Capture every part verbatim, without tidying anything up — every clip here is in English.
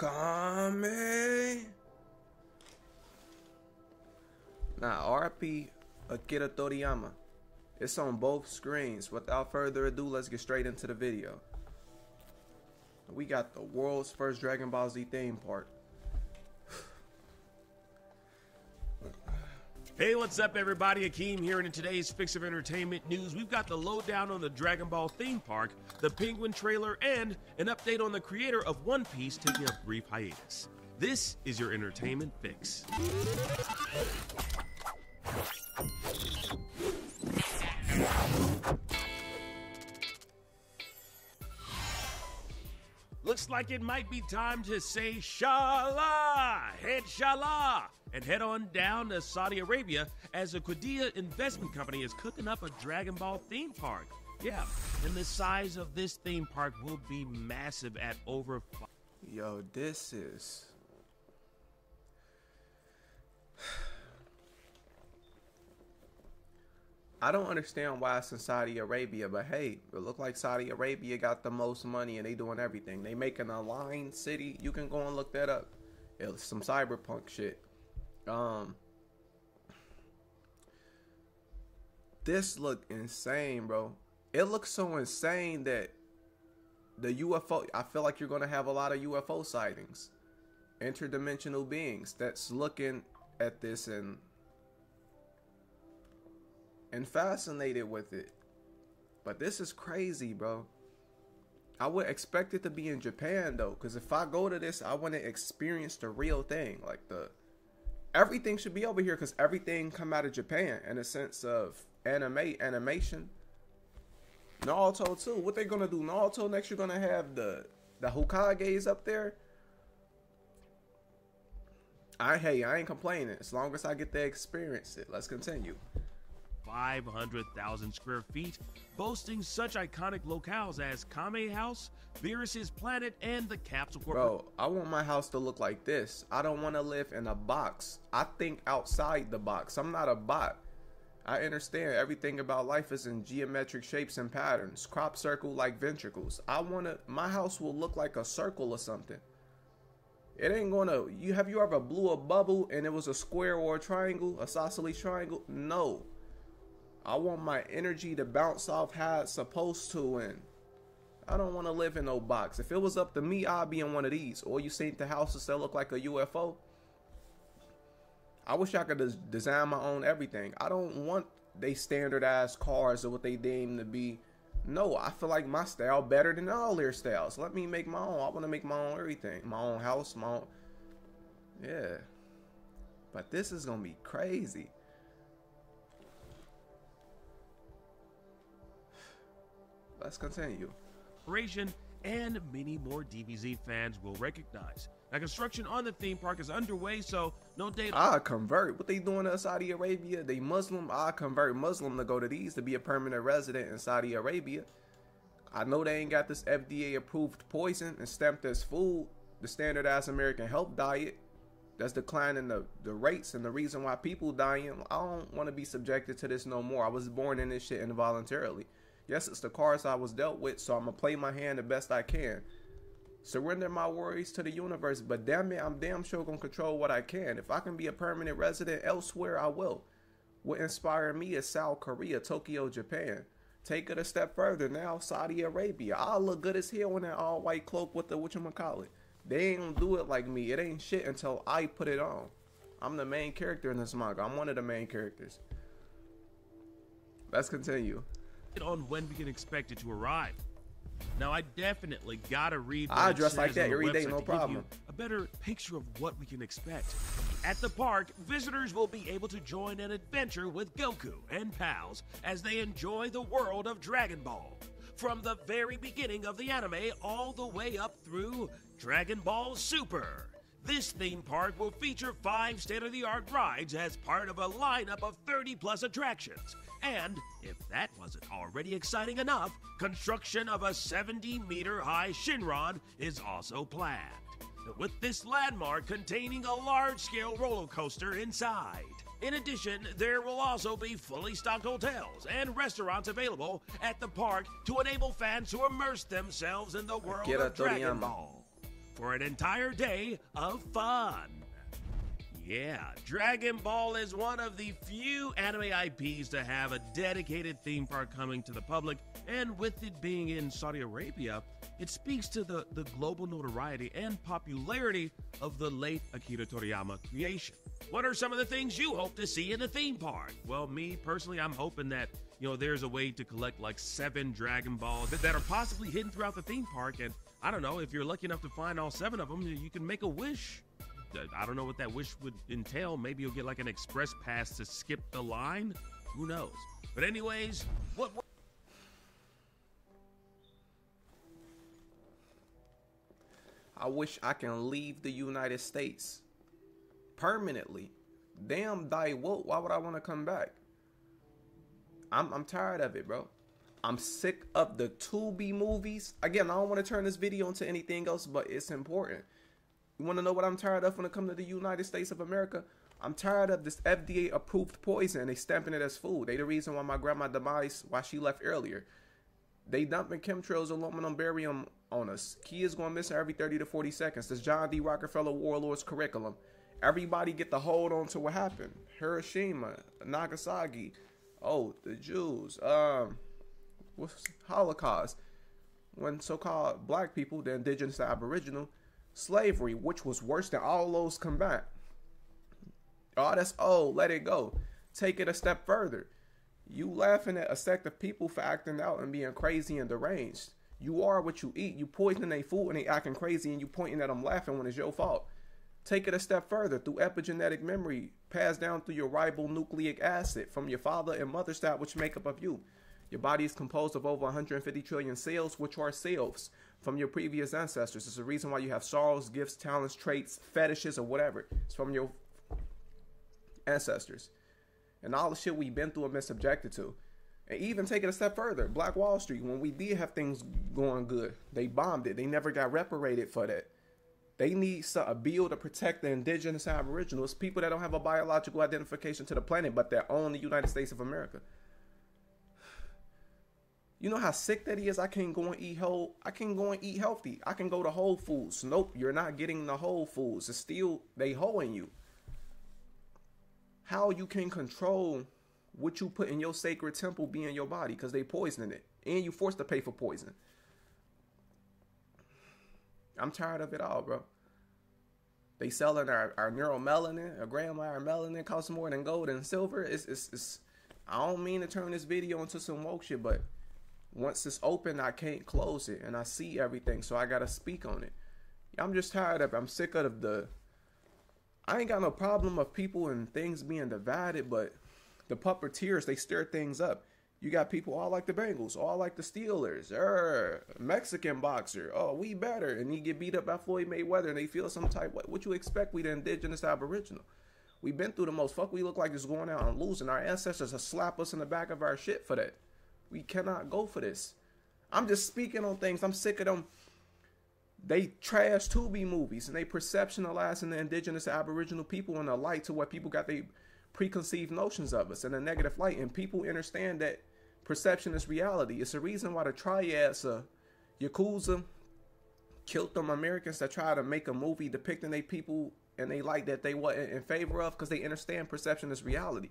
Kame. Nah, R I P Akira Toriyama. It's on both screens. Without further ado, let's get straight into the video. We got the world's first Dragon Ball Z theme park. Hey, what's up, everybody? Akeem here, and in today's Fix of Entertainment News, we've got the lowdown on the Dragon Ball theme park, the Penguin trailer, and an update on the creator of One Piece taking a brief hiatus. This is your Entertainment Fix. Looks like it might be time to say Shala, head Shala, and head on down to Saudi Arabia as the Qiddiya Investment Company is cooking up a Dragon Ball theme park. Yeah, and the size of this theme park will be massive at over five. Yo, this is... I don't understand why it's in Saudi Arabia, but hey, it look like Saudi Arabia got the most money and they doing everything. They making a line city. You can go and look that up. It's some cyberpunk shit. Um, this look insane, bro. It looks so insane that the U F O, I feel like you're going to have a lot of U F O sightings. Interdimensional beings that's looking at this and... and fascinated with it. But this is crazy, bro. I would expect it to be in Japan though, because if I go to this, I want to experience the real thing. Like the everything should be over here, because everything come out of Japan in a sense of anime animation. Naruto too. What they gonna do? Naruto next? You're gonna have the the Hokages up there. I hey, I ain't complaining as long as I get to experience it. Let's continue. five hundred thousand square feet, boasting such iconic locales as Kame House, Beerus's Planet, and the Capsule Corporation. Bro, I want my house to look like this. I don't want to live in a box. I think outside the box. I'm not a bot. I understand everything about life is in geometric shapes and patterns. Crop circle like ventricles. I want to, my house will look like a circle or something. It ain't gonna, you have you ever blew a bubble and it was a square or a triangle, a isosceles triangle? No. I want my energy to bounce off how it's supposed to, and I don't want to live in no box. If it was up to me, I'd be in one of these. Or you seen the houses that look like a U F O? I wish I could des design my own everything. I don't want they standardized cars or what they deem to be. No, I feel like my style better than all their styles. Let me make my own. I want to make my own everything. My own house, my own... Yeah. But this is going to be crazy. Let's continue. And many more D B Z fans will recognize. Now, construction on the theme park is underway, so no date. I convert. What they doing in Saudi Arabia? They Muslim. I convert Muslim to go to these to be a permanent resident in Saudi Arabia. I know they ain't got this F D A approved poison and stamped as food, the standardized American health diet that's declining the, the rates and the reason why people dying. I don't want to be subjected to this no more. I was born in this shit involuntarily. Yes, it's the cards I was dealt with, so I'm going to play my hand the best I can. Surrender my worries to the universe, but damn it, I'm damn sure going to control what I can. If I can be a permanent resident elsewhere, I will. What inspired me is South Korea, Tokyo, Japan. Take it a step further now, Saudi Arabia. I look good as hell in that all-white cloak with the whatchamacallit. They ain't going to do it like me. It ain't shit until I put it on. I'm the main character in this manga. I'm one of the main characters. Let's continue. On when we can expect it to arrive. Now, I definitely gotta read. I dress like that every day, no problem. A better picture of what we can expect. At the park, visitors will be able to join an adventure with Goku and pals as they enjoy the world of Dragon Ball. From the very beginning of the anime all the way up through Dragon Ball Super. This theme park will feature five state-of-the-art rides as part of a lineup of thirty plus attractions. And, if that wasn't already exciting enough, construction of a seventy meter high Shenron is also planned, with this landmark containing a large-scale roller coaster inside. In addition, there will also be fully stocked hotels and restaurants available at the park to enable fans to immerse themselves in the world of Dragon Ball. for an entire day of fun. Yeah, Dragon Ball is one of the few anime I Ps to have a dedicated theme park coming to the public, and with it being in Saudi Arabia, it speaks to the, the global notoriety and popularity of the late Akira Toriyama creation. What are some of the things you hope to see in the theme park? Well, me personally, I'm hoping that, you know, there's a way to collect like seven Dragon Balls that, that are possibly hidden throughout the theme park, and I don't know, if you're lucky enough to find all seven of them, you can make a wish. I don't know what that wish would entail. Maybe you'll get like an express pass to skip the line. Who knows? But anyways, what? what I wish I can leave the United States permanently. Damn, die woke. Why would I want to come back? I'm I'm tired of it, bro. I'm sick of the Tubi movies. Again, I don't want to turn this video into anything else, but it's important. You want to know what I'm tired of when it comes to the United States of America? I'm tired of this F D A-approved poison. They stamping it as food. They the reason why my grandma demise, why she left earlier. They dumping chemtrails, aluminum, barium on us. Kids going missing every thirty to forty seconds. This John D. Rockefeller warlord's curriculum. Everybody get the hold on to what happened. Hiroshima, Nagasaki. Oh, the Jews. Um, what's Holocaust? When so-called black people, the indigenous, the aboriginal. Slavery, which was worse than all those combined. Oh, that's old. Let it go. Take it a step further. You laughing at a sect of people for acting out and being crazy and deranged. You are what you eat. You poisoning their food and they acting crazy and you pointing at them laughing when it's your fault. Take it a step further through epigenetic memory passed down through your ribonucleic acid from your father and mother's side, which make up of you. Your body is composed of over one hundred fifty trillion cells, which are selves from your previous ancestors. It's the reason why you have sorrows, gifts, talents, traits, fetishes, or whatever. It's from your ancestors. And all the shit we've been through and been subjected to. And even take it a step further. Black Wall Street, when we did have things going good, they bombed it. They never got reparated for that. They need a bill to protect the indigenous aboriginals, people that don't have a biological identification to the planet, but they're on the United States of America. You know how sick that is? I can't go and eat whole. I can go and eat healthy. I can go to Whole Foods. Nope, you're not getting the Whole Foods. It's still, they hoeing you. How you can control what you put in your sacred temple be in your body because they poisoning it. And you forced to pay for poison. I'm tired of it all, bro. They selling our, our neuromelanin, our grandma, our melanin costs more than gold and silver. It's, it's, it's, I don't mean to turn this video into some woke shit, but once it's open, I can't close it, and I see everything, so I gotta speak on it. I'm just tired of it. I'm sick of the... I ain't got no problem of people and things being divided, but the puppeteers, they stir things up. You got people all like the Bengals, all like the Steelers, er, Mexican boxer, oh, we better, and you get beat up by Floyd Mayweather, and they feel some type, what, what you expect we the indigenous aboriginal? We've been through the most, fuck, we look like it's going out and losing. Our ancestors have slapped us in the back of our shit for that. We cannot go for this. I'm just speaking on things. I'm sick of them. They trash Tubi movies and they perceptionalizing the indigenous aboriginal people in a light to what people got their preconceived notions of us in a negative light. And people understand that perception is reality. It's the reason why the Triads, uh, Yakuza, killed them Americans that try to make a movie depicting their people and they like that they were in favor of because they understand perception is reality.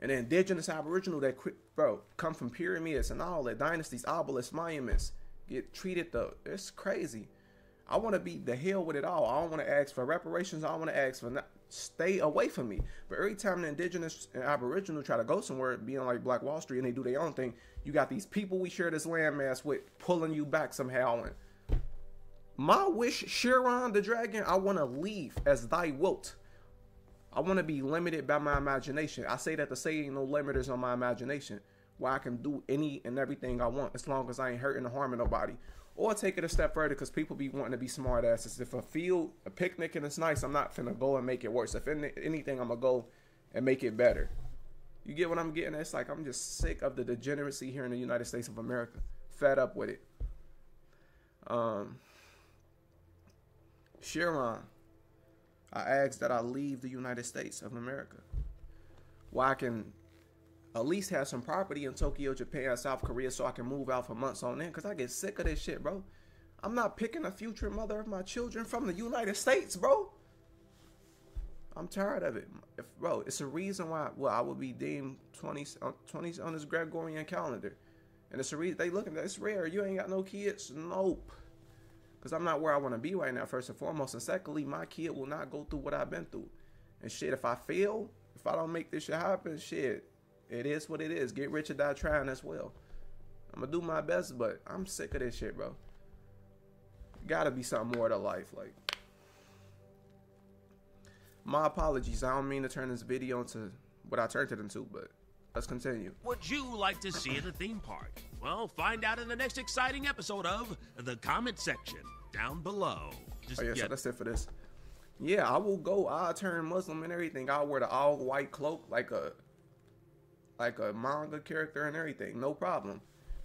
And the indigenous aboriginal that, bro, come from pyramids and all that, dynasties, obelisks, monuments, get treated though. It's crazy. I want to be the hell with it all. I don't want to ask for reparations. I don't want to ask for not, stay away from me. But every time the indigenous and aboriginal try to go somewhere, being like Black Wall Street, and they do their own thing, you got these people we share this landmass with pulling you back somehow. And my wish, Shenron the dragon, I want to leave as thy wilt. I want to be limited by my imagination. I say that to say ain't no limiters on my imagination. Where I can do any and everything I want as long as I ain't hurting or harming nobody. Or take it a step further because people be wanting to be smart asses. If I feel a picnic and it's nice, I'm not finna go and make it worse. If anything, I'm gonna go and make it better. You get what I'm getting? It's like I'm just sick of the degeneracy here in the United States of America. Fed up with it. Um, Shenron. I ask that I leave the United States of America. Where I can at least have some property in Tokyo, Japan, South Korea so I can move out for months on end. Because I get sick of this shit, bro. I'm not picking a future mother of my children from the United States, bro. I'm tired of it. If, bro, it's a reason why well, I would be deemed twenties on this Gregorian calendar. And it's a reason they looking at it's rare. You ain't got no kids? Nope. Because I'm not where I want to be right now, first and foremost. And secondly, my kid will not go through what I've been through. And shit, if I fail, if I don't make this shit happen, shit, it is what it is. Get rich or die trying as well. I'm going to do my best, but I'm sick of this shit, bro. Gotta be something more to life, like. My apologies. I don't mean to turn this video into what I turned it into, but let's continue. Would you like to see at the theme park? Well, find out in the next exciting episode of the comment section down below. Just oh, yeah, so that's it for this. Yeah, I will go. I'll turn Muslim and everything. I'll wear the all-white cloak like a, like a manga character and everything. No problem.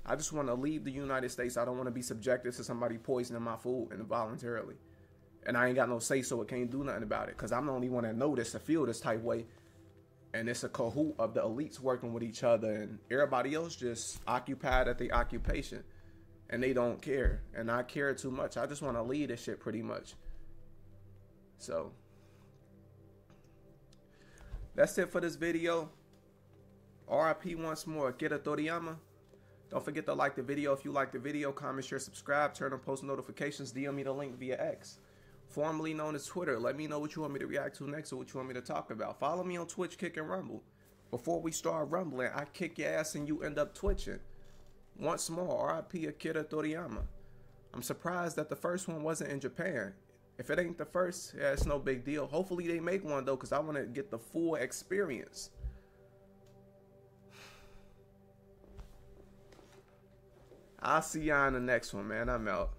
I just want to leave the United States. I don't want to be subjected to somebody poisoning my food involuntarily. And I ain't got no say, so I can't do nothing about it. Because I'm the only one that know this to feel this type way. And it's a cahoot of the elites working with each other. And everybody else just occupied at the occupation. And they don't care. And I care too much. I just want to lead this shit pretty much. So. That's it for this video. R I P once more. Akira Toriyama. Don't forget to like the video if you like the video. Comment, share, subscribe. Turn on post notifications. D M me the link via X. Formerly known as Twitter. Let me know what you want me to react to next or what you want me to talk about. Follow me on Twitch, Kick, and Rumble. Before we start rumbling, I kick your ass and you end up twitching. Once more, R I P Akira Toriyama. I'm surprised that the first one wasn't in Japan. If it ain't the first, yeah, it's no big deal. Hopefully they make one, though, because I want to get the full experience. I'll see y'all in the next one, man. I'm out.